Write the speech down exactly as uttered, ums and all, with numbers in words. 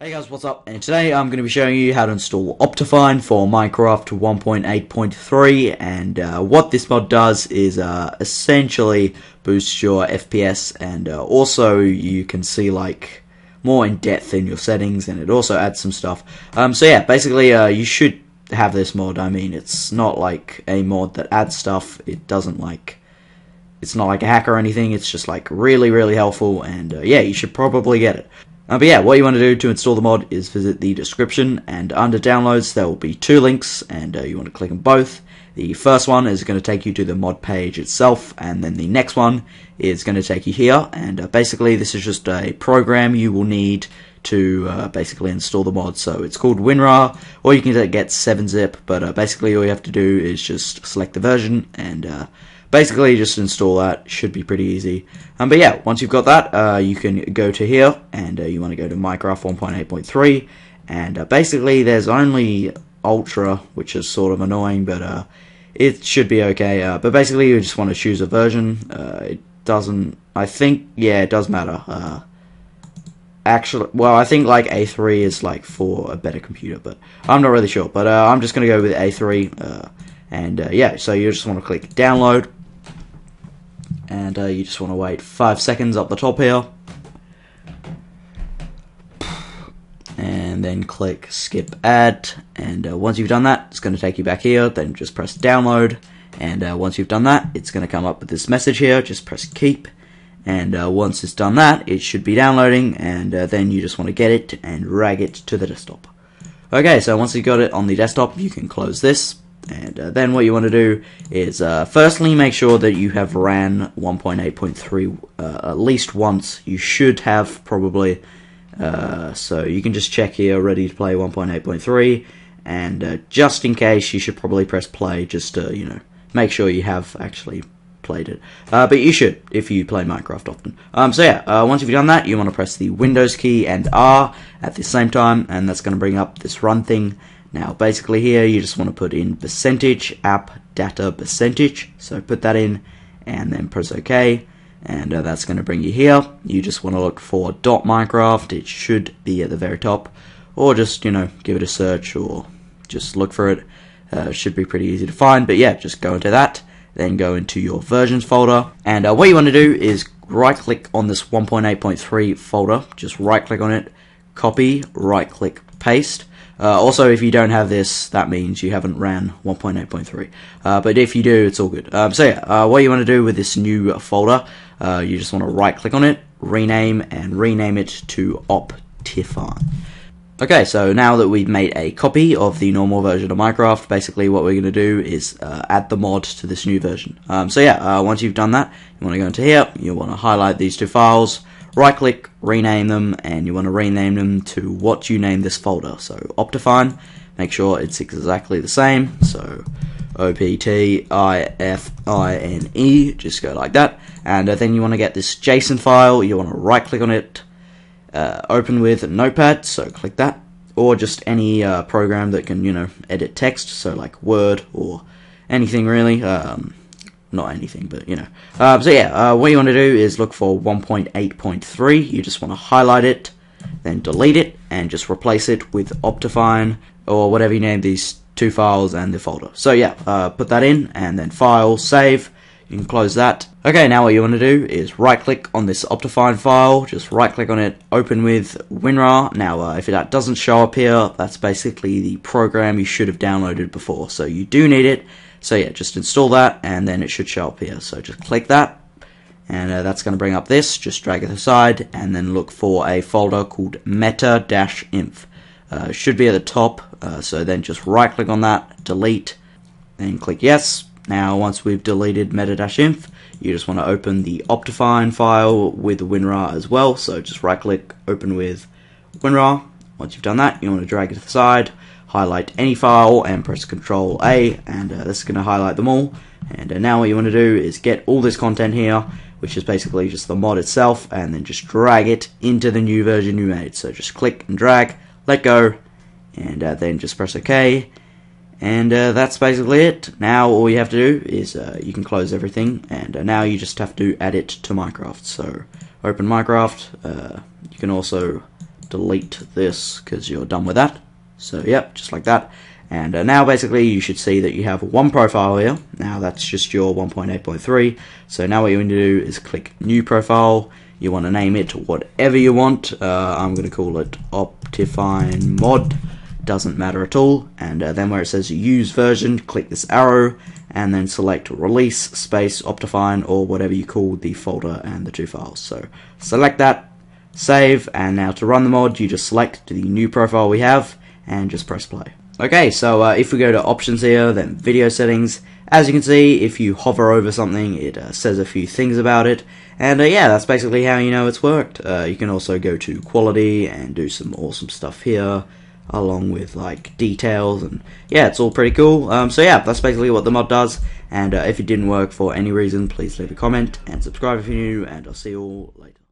Hey guys, what's up? And today I'm going to be showing you how to install Optifine for Minecraft one point eight point three, and uh, what this mod does is uh, essentially boosts your F P S, and uh, also you can see like more in depth in your settings, and it also adds some stuff. Um, so yeah, basically uh, you should have this mod. I mean, it's not like a mod that adds stuff. It doesn't like, it's not like a hack or anything. It's just like really, really helpful, and uh, yeah, you should probably get it. Uh, but yeah, what you want to do to install the mod is visit the description, and under downloads there will be two links, and uh, you want to click on both. The first one is going to take you to the mod page itself, and then the next one is going to take you here, and uh, basically this is just a program you will need to uh, basically install the mod. So it's called WinRAR, or you can get seven zip, but uh, basically all you have to do is just select the version, and uh, basically just install that. Should be pretty easy. Um, but yeah, once you've got that, uh, you can go to here, and uh, you want to go to Minecraft one point eight point three, and uh, basically there's only Ultra, which is sort of annoying, but uh, it should be okay. Uh, but basically you just want to choose a version. Uh, it doesn't, I think, yeah, it does matter. Uh, actually, well, I think like A three is like for a better computer, but I'm not really sure. But uh, I'm just going to go with A three, uh, and uh, yeah, so you just want to click download. And uh, you just want to wait five seconds up the top here, and then click skip ad, and uh, once you've done that, it's going to take you back here. Then just press download, and uh, once you've done that, it's going to come up with this message here. Just press keep, and uh, once it's done that, it should be downloading, and uh, then you just want to get it and drag it to the desktop. Okay, so once you've got it on the desktop, you can close this. And uh, then what you want to do is uh, firstly make sure that you have ran one point eight point three uh, at least once. You should have probably, uh, so you can just check here, ready to play one point eight point three, and uh, just in case you should probably press play, just to, you know, make sure you have actually played it. Uh, but you should if you play Minecraft often. Um, so yeah, uh, once you've done that, you want to press the Windows key and R at the same time, and that's going to bring up this run thing. Now basically here you just want to put in percentage app data percentage, so put that in and then press OK, and uh, that's going to bring you here. You just want to look for .minecraft, it should be at the very top, or just, you know, give it a search or just look for it. Uh, should be pretty easy to find, but yeah, just go into that, then go into your versions folder, and uh, what you want to do is right click on this one point eight point three folder, just right click on it, copy, right click, paste. Uh, also, if you don't have this, that means you haven't ran one point eight point three. Uh, but if you do, it's all good. Um, so yeah, uh, what you want to do with this new folder, uh, you just want to right-click on it, rename, and rename it to Optifine. Okay, so now that we've made a copy of the normal version of Minecraft, basically what we're going to do is uh, add the mod to this new version. Um, so yeah, uh, once you've done that, you want to go into here, you want to highlight these two files, right-click, rename them, and you want to rename them to what you name this folder. So Optifine, make sure it's exactly the same, so O P T I F I N E, just go like that, and uh, then you want to get this JSON file, you want to right-click on it, uh, open with Notepad, so click that, or just any uh, program that can, you know, edit text, so like Word or anything really, um, not anything, but you know. Uh, so yeah, uh, what you want to do is look for one point eight point three, you just want to highlight it, then delete it, and just replace it with Optifine, or whatever you name these two files and the folder. So yeah, uh, put that in, and then file, save, you can close that. Okay, now what you want to do is right click on this Optifine file, just right click on it, open with WinRAR. Now uh, if that doesn't show up here, that's basically the program you should have downloaded before, so you do need it. So yeah, just install that, and then it should show up here. So just click that, and uh, that's going to bring up this. Just drag it aside, and then look for a folder called meta dash inf. Uh, should be at the top, uh, so then just right-click on that, delete, then click yes. Now once we've deleted meta dash inf, you just want to open the Optifine file with WinRAR as well. So just right-click, open with WinRAR. Once you've done that, you want to drag it aside, highlight any file, and press Control A, and uh, this is going to highlight them all. And uh, now what you want to do is get all this content here, which is basically just the mod itself, and then just drag it into the new version you made. So just click and drag, let go, and uh, then just press OK, and uh, that's basically it. Now all you have to do is uh, you can close everything, and uh, now you just have to add it to Minecraft. So open Minecraft, uh, you can also delete this because you're done with that. So yep, just like that. And uh, now basically you should see that you have one profile here. Now that's just your one point eight point three. So now what you want to do is click new profile. You want to name it whatever you want. Uh, I'm going to call it Optifine Mod. Doesn't matter at all. And uh, then where it says use version, click this arrow and then select release space Optifine or whatever you call the folder and the two files. So select that, save, and now to run the mod, you just select the new profile we have and just press play. Okay, so uh, if we go to options here, then video settings, as you can see, if you hover over something, it uh, says a few things about it, and uh, yeah, that's basically how you know it's worked. Uh, you can also go to quality and do some awesome stuff here, along with like details, and yeah, it's all pretty cool. Um, so yeah, that's basically what the mod does, and uh, if it didn't work for any reason, please leave a comment, and subscribe if you're new, and I'll see you all later.